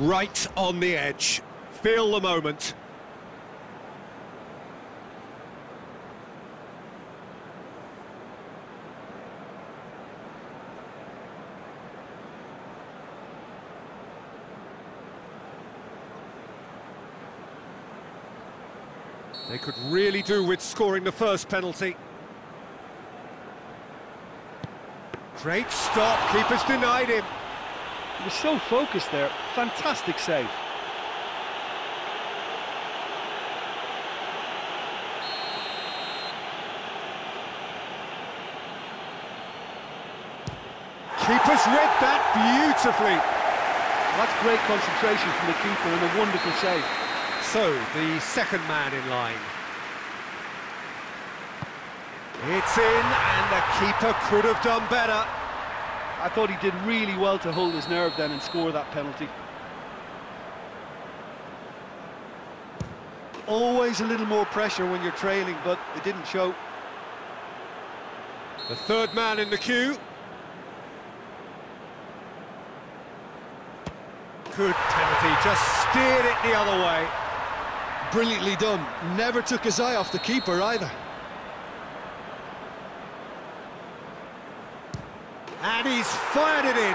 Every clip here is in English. right on the edge. Feel the moment. They could really do with scoring the first penalty. Great stop, keeper's denied him. He was so focused there, fantastic save. Keeper's read that beautifully. That's great concentration from the keeper and a wonderful save. So, the second man in line. It's in, and the keeper could have done better. I thought he did really well to hold his nerve then and score that penalty. Always a little more pressure when you're trailing, but it didn't show. The third man in the queue. Good penalty, just steered it the other way. Brilliantly done, never took his eye off the keeper either. And he's fired it in.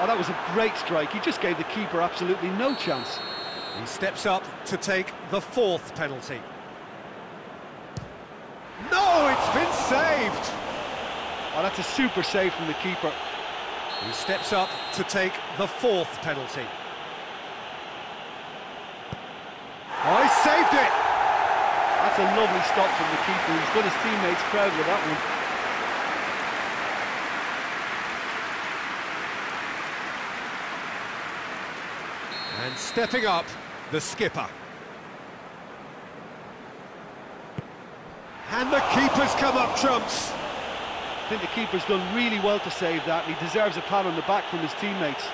Oh, that was a great strike. He just gave the keeper absolutely no chance. He steps up to take the fourth penalty. No, it's been saved. Oh, that's a super save from the keeper. He steps up to take the fourth penalty. Oh, he saved it. That's a lovely stop from the keeper. He's got his teammates proud with that one. And stepping up, the skipper. And the keeper's come up trumps. I think the keeper's done really well to save that, and he deserves a pat on the back from his teammates.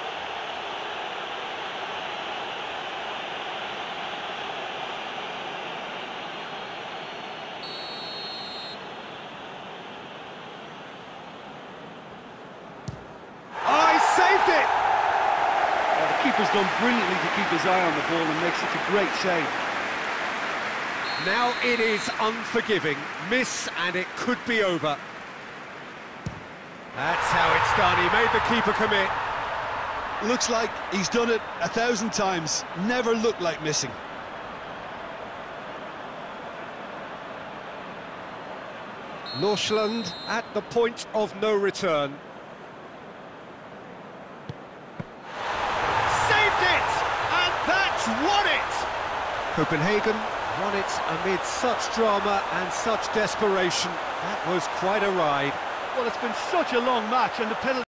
Keeper's done brilliantly to keep his eye on the ball and makes such a great save. Now it is unforgiving. Miss and it could be over. That's how it's done. He made the keeper commit. Looks like he's done it 1,000 times. Never looked like missing. Nordsjælland at the point of no return. Won it! Copenhagen won it amid such drama and such desperation. That was quite a ride. Well, it's been such a long match, and the penalty...